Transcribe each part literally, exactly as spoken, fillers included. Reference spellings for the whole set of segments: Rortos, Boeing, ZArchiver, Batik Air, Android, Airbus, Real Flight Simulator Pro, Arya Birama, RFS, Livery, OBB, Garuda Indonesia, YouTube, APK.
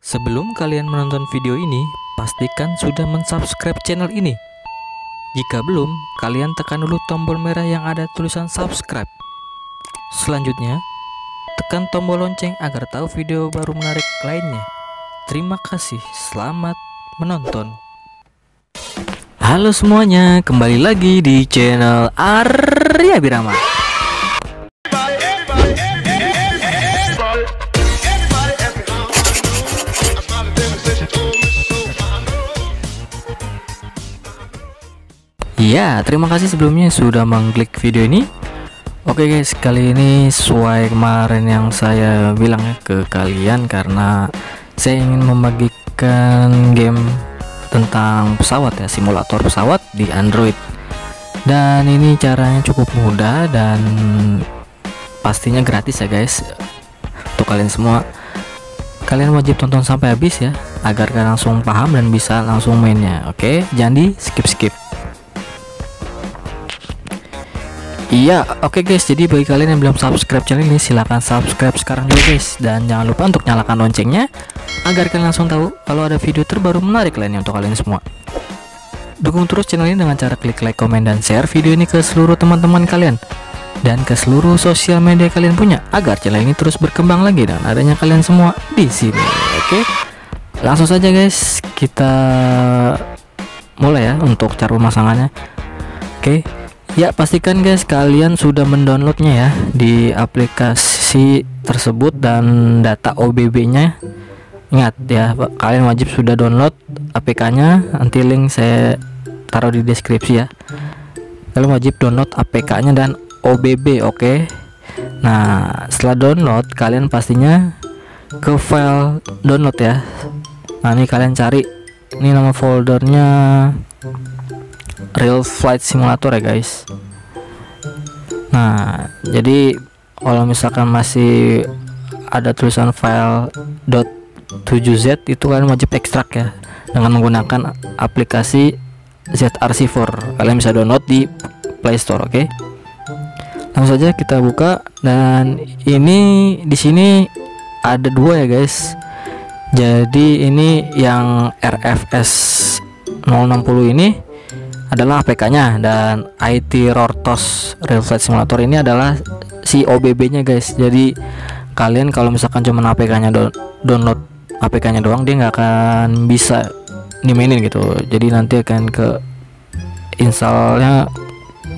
Sebelum kalian menonton video ini, pastikan sudah mensubscribe channel ini. Jika belum, kalian tekan dulu tombol merah yang ada tulisan subscribe. Selanjutnya, tekan tombol lonceng agar tahu video baru menarik lainnya. Terima kasih, selamat menonton. Halo semuanya, kembali lagi di channel Arya Birama. Ya, terima kasih sebelumnya sudah mengklik video ini. Oke guys, kali ini sesuai kemarin yang saya bilang ya ke kalian, karena saya ingin membagikan game tentang pesawat ya, simulator pesawat di Android. Dan ini caranya cukup mudah dan pastinya gratis ya guys. Untuk kalian semua, kalian wajib tonton sampai habis ya, agar kalian langsung paham dan bisa langsung mainnya. Oke, jangan di skip-skip. Iya, oke guys, jadi bagi kalian yang belum subscribe channel ini, silahkan subscribe sekarang juga guys. Dan jangan lupa untuk nyalakan loncengnya, agar kalian langsung tahu kalau ada video terbaru menarik lainnya untuk kalian semua. Dukung terus channel ini dengan cara klik like, komen, dan share video ini ke seluruh teman-teman kalian, dan ke seluruh sosial media kalian punya, agar channel ini terus berkembang lagi dan adanya kalian semua di sini. Oke, langsung saja guys, kita mulai ya untuk cara pemasangannya. Oke. Ya, pastikan guys kalian sudah mendownloadnya ya di aplikasi tersebut, dan data O B B-nya ingat ya, kalian wajib sudah download A P K-nya. Nanti link saya taruh di deskripsi ya. Kalian wajib download A P K-nya dan O B B, oke. Okay? Nah, setelah download kalian pastinya ke file download ya. Nah, ini kalian cari, ini nama foldernya Real Flight Simulator ya guys. Nah, jadi kalau misalkan masih ada tulisan file .tujuh Z, itu kalian wajib ekstrak ya dengan menggunakan aplikasi ZArchiver. Kalian bisa download di Play Store, oke? Okay? Langsung saja kita buka, dan ini di sini ada dua ya guys. Jadi ini yang R F S nol enam nol ini adalah A P K-nya, dan I T Rortos Real Flight Simulator ini adalah si O B B-nya guys. Jadi kalian kalau misalkan cuma A P K-nya do download A P K-nya doang, dia nggak akan bisa dimainin gitu. Jadi nanti akan ke installnya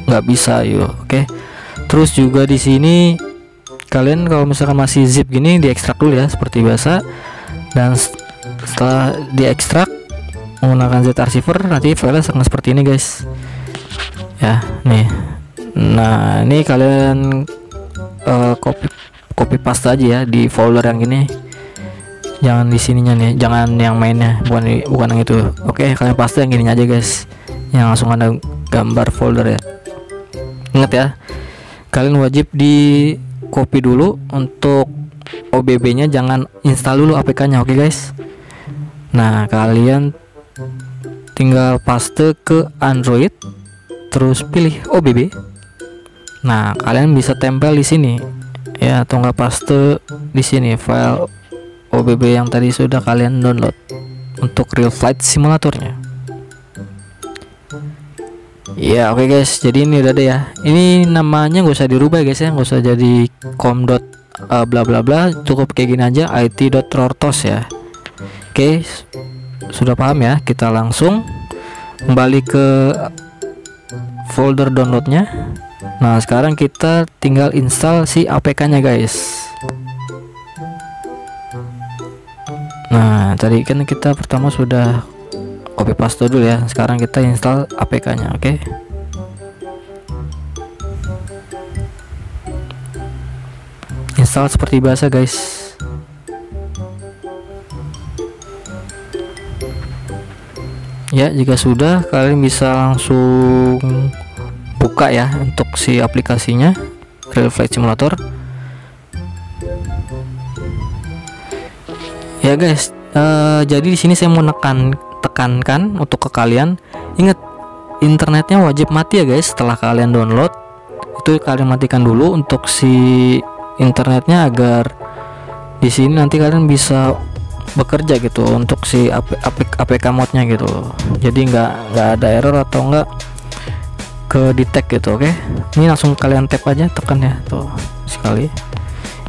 nggak bisa yuk, oke. Okay? Terus juga di sini kalian kalau misalkan masih zip gini, diekstrak dulu ya seperti biasa, dan setelah diekstrak menggunakan ZArchiver, nanti file akan seperti ini guys ya, nih. Nah, ini kalian uh, copy copy paste aja ya di folder yang ini, jangan di sininya nih, jangan yang mainnya, bukan bukan yang itu. Oke, kalian paste yang ininya aja guys, yang langsung ada gambar folder ya. Ingat ya, kalian wajib di copy dulu untuk O B B-nya, jangan install dulu A P K-nya, oke guys. Nah, kalian tinggal paste ke Android, terus pilih O B B. Nah, kalian bisa tempel di sini ya, atau nggak paste di sini file O B B yang tadi sudah kalian download untuk Real Flight Simulatornya. Ya, oke okay guys, jadi ini udah ada ya. Ini namanya nggak usah dirubah guys ya, nggak usah jadi com dot uh, bla bla bla, cukup kayak gini aja, it dot rortos ya. Oke. Okay. Sudah paham ya, kita langsung kembali ke folder downloadnya. Nah, sekarang kita tinggal install si A P K-nya guys. Nah, tadi kan kita pertama sudah copy paste dulu ya, sekarang kita install A P K-nya, oke? Okay? Install seperti biasa guys. Ya, jika sudah kalian bisa langsung buka ya untuk si aplikasinya Real Flight Simulator. Ya guys, uh, jadi di sini saya mau nekan tekankan untuk ke kalian, ingat internetnya wajib mati ya guys. Setelah kalian download itu kalian matikan dulu untuk si internetnya, agar di sini nanti kalian bisa bekerja gitu untuk si A P K mode-nya gitu, jadi nggak nggak ada error atau enggak ke detect gitu. Oke, ini langsung kalian tap aja, tekan ya tuh sekali.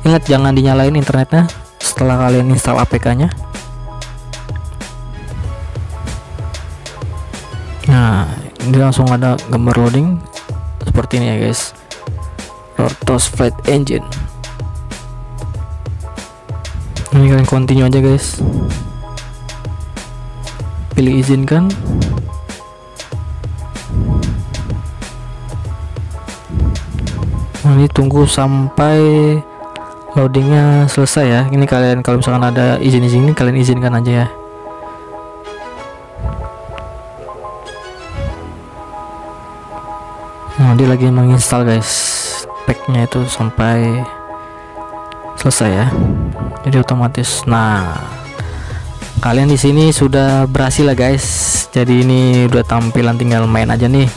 Ingat, jangan dinyalain internetnya setelah kalian install A P K-nya. Nah, ini langsung ada gambar loading seperti ini ya guys, Rortos Flight Engine. Ini kalian continue aja guys, pilih izinkan. Nah, ini tunggu sampai loadingnya selesai ya. Ini kalian kalau misalkan ada izin-izin ini kalian izinkan aja ya. Nah, dia lagi menginstal guys packnya itu sampai selesai ya, jadi otomatis. Nah, kalian di sini sudah berhasil lah guys, jadi ini udah tampilan, tinggal main aja nih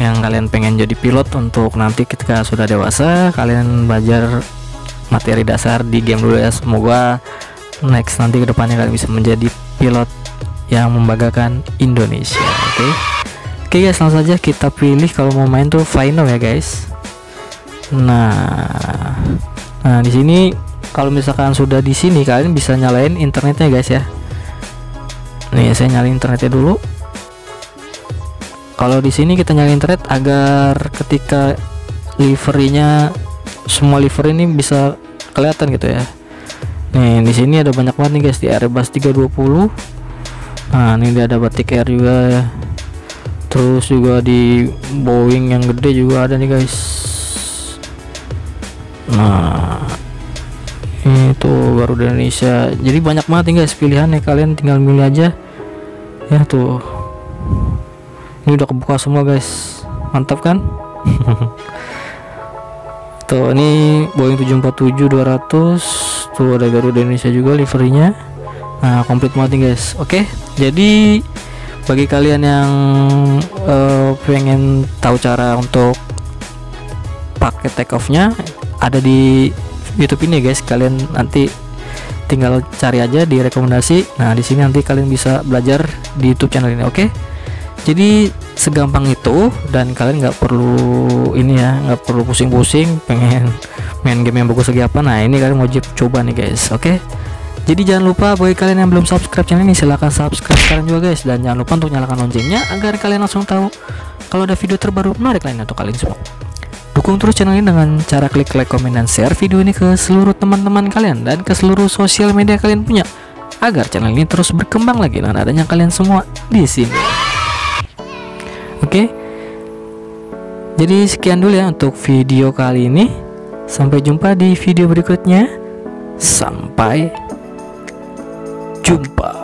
yang kalian pengen jadi pilot untuk nanti ketika sudah dewasa kalian belajar materi dasar di game dulu ya. Semoga next nanti kedepannya kalian bisa menjadi pilot yang membanggakan Indonesia. Oke okay? oke okay guys, langsung saja kita pilih kalau mau main tuh Flyno ya guys. Nah, nah di sini kalau misalkan sudah di sini kalian bisa nyalain internetnya guys ya. Nih saya nyalain internetnya dulu. Kalau di sini kita nyalain internet agar ketika liverynya, semua livery ini bisa kelihatan gitu ya. Nih di sini ada banyak banget nih guys, di Airbus tiga dua puluh. Nah ini ada Batik Air juga ya. Terus juga di Boeing yang gede juga ada nih guys. Nah itu Garuda Indonesia, jadi banyak banget nih guys pilihannya, kalian tinggal milih aja ya. Tuh ini udah kebuka semua guys, mantap kan. Tuh ini Boeing tujuh empat tujuh dua ratus, tuh ada Garuda Indonesia juga liverynya. Nah komplit banget nih guys. Oke, jadi bagi kalian yang uh, pengen tahu cara untuk pakai take off nya ada di YouTube ini guys, kalian nanti tinggal cari aja di rekomendasi. Nah di sini nanti kalian bisa belajar di YouTube channel ini. Oke okay? Jadi segampang itu, dan kalian nggak perlu ini ya, nggak perlu pusing-pusing pengen main game yang bagus lagi apa. Nah ini kalian wajib coba nih guys. Oke okay? Jadi jangan lupa bagi kalian yang belum subscribe channel ini, silahkan subscribe sekarang juga guys, dan jangan lupa untuk nyalakan loncengnya agar kalian langsung tahu kalau ada video terbaru menarik lain untuk kalian semua. Dukung terus channel ini dengan cara klik like, komen, dan share video ini ke seluruh teman-teman kalian dan ke seluruh sosial media kalian punya, agar channel ini terus berkembang lagi dengan adanya kalian semua di sini. Oke, jadi sekian dulu ya untuk video kali ini. Sampai jumpa di video berikutnya. Sampai jumpa.